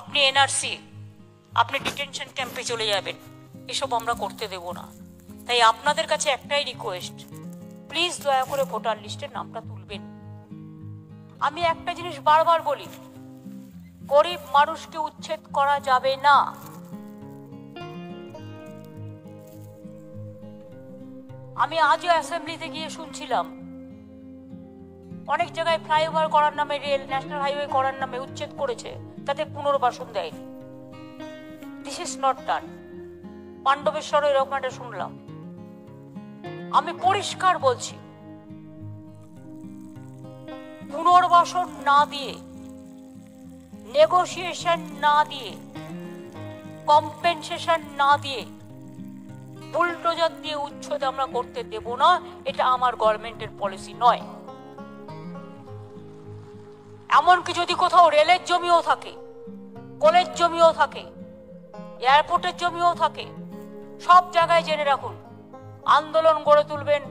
আপনি এনআরসি, আপনি ডিটেনশন ক্যাম্পে চলে যাবেন, এসব আমরা করতে দেব না। তাই আপনাদের কাছে একটাই রিকোয়েস্ট, প্লিজ দয়া করে ভোটার লিস্টের নামটা তুলবেন। আমি একটা জিনিস বারবার বলি, গরিব মানুষকে উচ্ছেদ করা যাবে না। আমি আজও অ্যাসেম্বলিতে গিয়ে শুনছিলাম, অনেক জায়গায় ফ্লাইওভার করার নামে, রেল ন্যাশনাল হাইওয়ে করার নামে উচ্ছেদ করেছে, তাতে পুনর্বাসন দেয়নি। This is not done. পাণ্ডবেশ্বরে এরকম একটা শুনলাম। আমি পরিষ্কার বলছি, পুনর্বাসন না দিয়ে, নেগোসিয়েশন না দিয়ে, কম্পেনসেশন না দিয়ে, বুলডোজার দিয়ে উচ্ছেদ আমরা করতে দেব না। এটা আমার গভর্নমেন্টের পলিসি নয়। এমনকি যদি কোথাও রেলের জমিও থাকে, কলের জমিও থাকে, এয়ারপোর্টের জমিও থাকে, সব জায়গায় জেনে রাখুন, আন্দোলন গড়ে তুলবেন,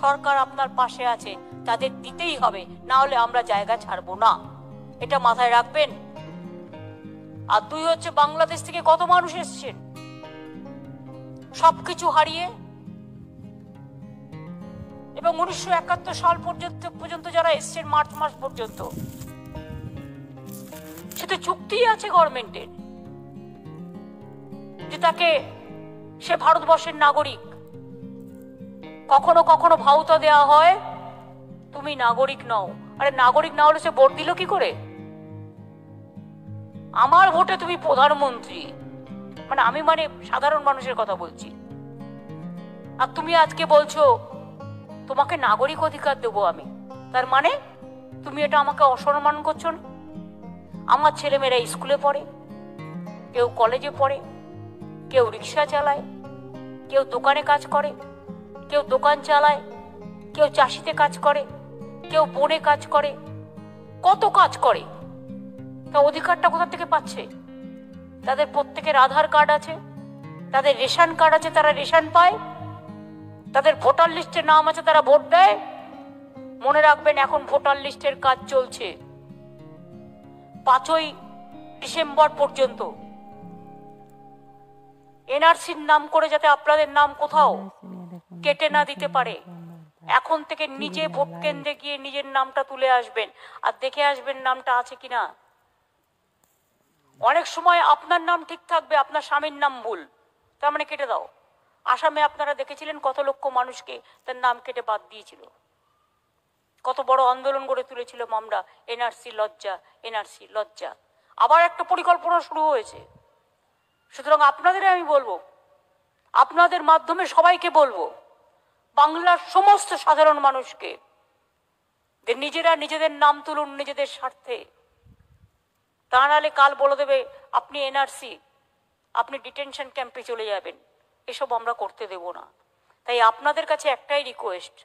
সরকার আপনার পাশে আছে, তাদের দিতেই হবে, না হলে আমরা জায়গা ছাড়বো না। এটা মাথায় রাখবেন। আর দুই হচ্ছে, বাংলাদেশ থেকে কত মানুষ এসেছেন সবকিছু হারিয়ে, এবং 1971 সাল পর্যন্ত যারা এসেছেন, মার্চ মাস পর্যন্ত, সেটা চুক্তি আছে গভর্নমেন্টের যে তাকে, সে ভারতবর্ষের নাগরিক। কখনো কখনো ভাউতা দেওয়া হয়, তুমি নাগরিক নও। আরে নাগরিক না হলে সে ভোট দিল কি করে? আমার ভোটে তুমি প্রধানমন্ত্রী, মানে আমি মানে সাধারণ মানুষের কথা বলছি, আর তুমি আজকে বলছো তোমাকে নাগরিক অধিকার দেবো আমি। তার মানে তুমি এটা আমাকে অসম্মান করছো না? আমার ছেলেমেয়েরা স্কুলে পড়ে, কেউ কলেজে পড়ে, কেউ রিক্সা চালায়, কেউ দোকানে কাজ করে, কেউ দোকান চালায়, কেউ চাষিতে কাজ করে, কেউ বনে কাজ করে, কত কাজ করে। তা অধিকারটা কোথা থেকে পাচ্ছে? তাদের প্রত্যেকের আধার কার্ড আছে, তাদের রেশন কার্ড আছে, তারা রেশন পায়, তাদের ভোটার লিস্টে নাম আছে, তারা ভোট দেয়। মনে রাখবেন, এখন ভোটার লিস্টের কাজ চলছে 5ই ডিসেম্বর পর্যন্ত। এনআরসির নাম করে যাতে আপনাদের নাম কোথাও কেটে না দিতে পারে, এখন থেকে নিজে ভোট কেন্দ্রে গিয়ে নিজের নামটা তুলে আসবেন, আর দেখে আসবেন নামটা আছে কিনা। অনেক সময় আপনার নাম ঠিক থাকবে, আপনার স্বামীর নাম ভুল, তার মানে কেটে দাও। আসামে আপনারা দেখেছিলেন কত লক্ষ মানুষকে তার নাম কেটে বাদ দিয়েছিল, কত বড় আন্দোলন গড়ে তুলেছিলাম আমরা, এনআরসি লজ্জা, এনআরসি লজ্জা। আবার একটা পরিকল্পনা শুরু হয়েছে। সুতরাং আপনাদের আমি বলবো, আপনাদের মাধ্যমে সবাইকে বলবো, বাংলার সমস্ত সাধারণ মানুষকে, নিজেরা নিজেদের নাম তুলুন নিজেদের স্বার্থে। তা নাহলে কাল বলে দেবে আপনি এনআরসি, আপনি ডিটেনশন ক্যাম্পে চলে যাবেন, এসব আমরা করতে দেব না। তাই আপনাদের কাছে একটাই রিকোয়েস্ট,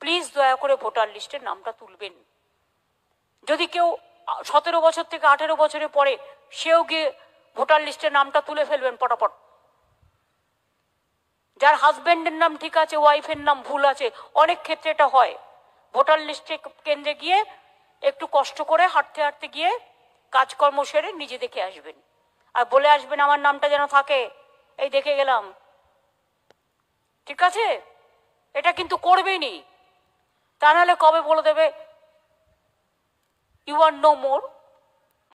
প্লিজ দয়া করে ভোটার লিস্টের নামটা তুলবেন। যদি কেউ 17 বছর থেকে 18 বছরে পরে, সেও গিয়ে ভোটার লিস্টের নামটা তুলে ফেলবেন পটাপট। যার হাজব্যান্ডের নাম ঠিক আছে, ওয়াইফের নাম ভুল আছে, অনেক ক্ষেত্রে এটা হয়, ভোটার লিস্টে কেন্দ্রে গিয়ে একটু কষ্ট করে হাঁটতে হাঁটতে গিয়ে কাজকর্ম সেরে নিজে দেখে আসবেন, আর বলে আসবেন আমার নামটা যেন থাকে, এই দেখে গেলাম, ঠিক আছে। এটা কিন্তু করবেনই, তা নাহলে কবে বলে দেবে ইউ আর নো মোর।